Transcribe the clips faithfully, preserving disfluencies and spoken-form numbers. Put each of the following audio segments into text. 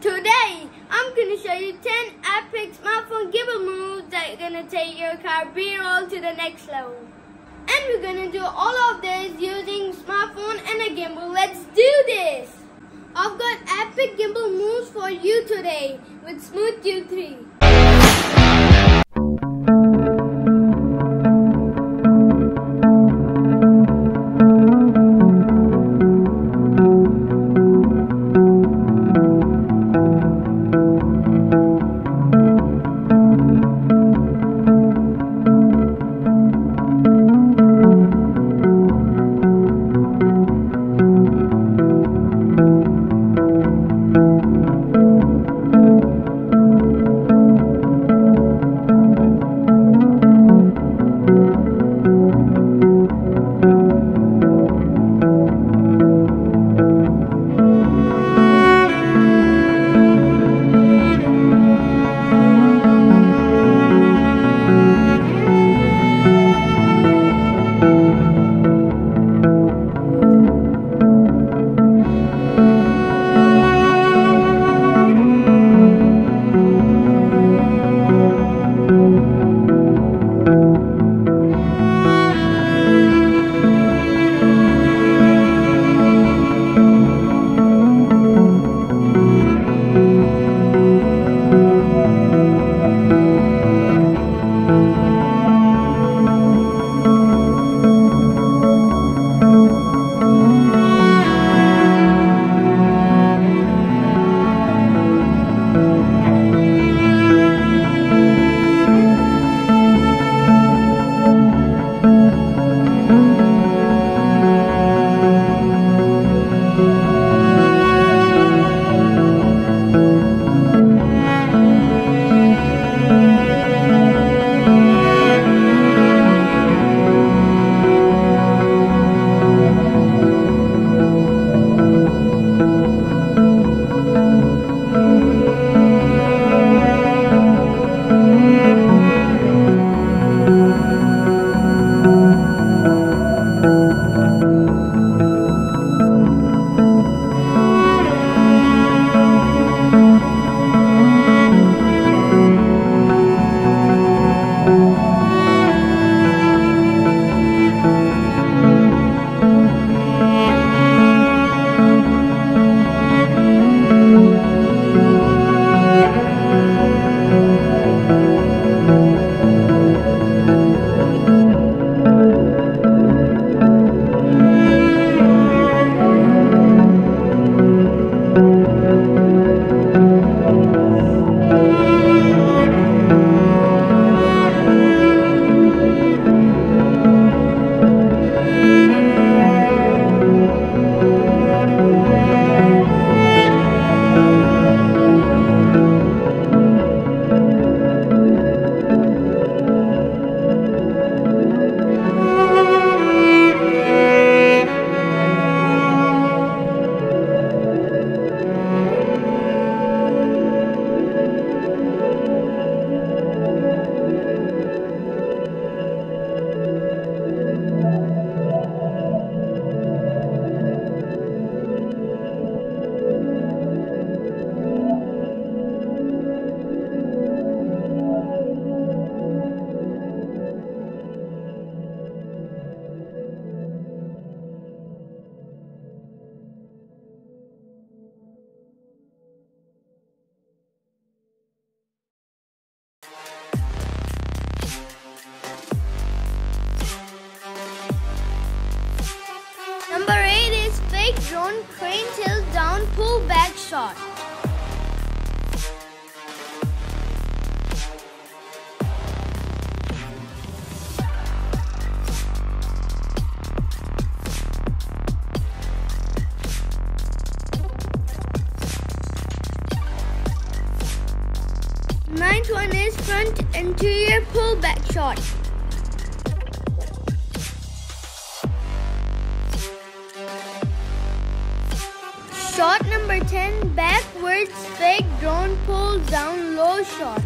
Today, I'm going to show you ten epic smartphone gimbal moves that are going to take your career all to the next level. And we're going to do all of this using smartphone and a gimbal. Let's do this! I've got epic gimbal moves for you today with Smooth Q three. Drone crane tilt down pull back shot. Ninth one is front interior pull back shot. Shot number ten, backwards fake drone pull down low shot.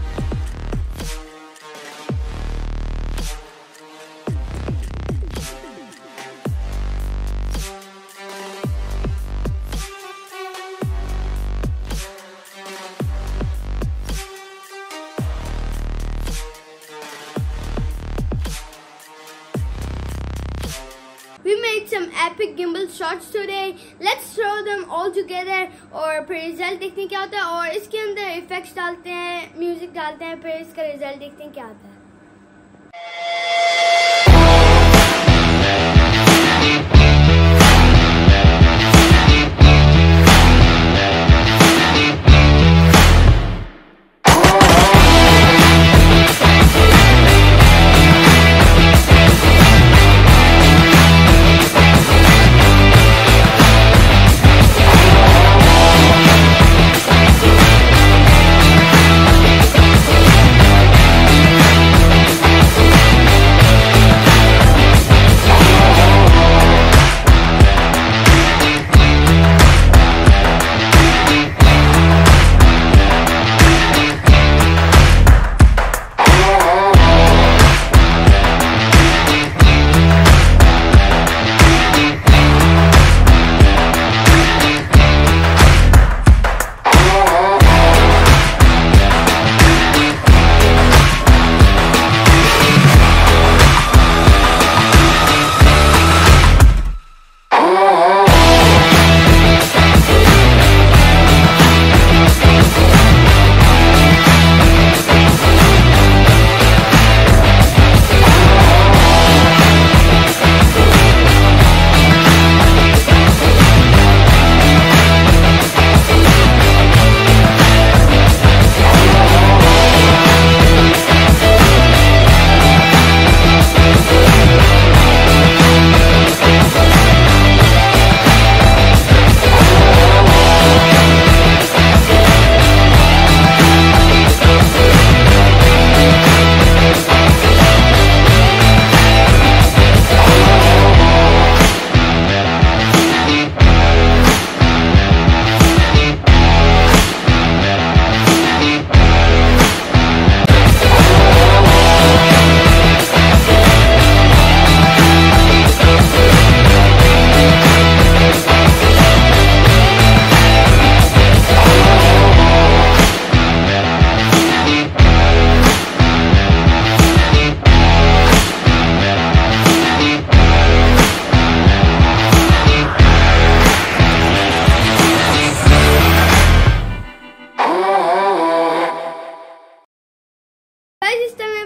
some epic gimbal shots today. Let's throw them all together और फिर result देखते हैं क्या होता है, और इसके अंदर इफेक्ट्स डालते हैं, म्यूजिक डालते हैं, फिर इसका रिजल्ट देखते हैं क्या आता है.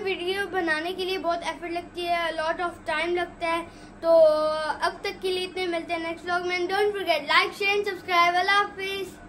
वीडियो बनाने के लिए बहुत एफर्ट लगती है, लॉट ऑफ टाइम लगता है. तो अब तक के लिए इतने, मिलते हैं नेक्स्ट व्लॉग में. Don't forget like share and subscribe. अल्लाह हाफिज़.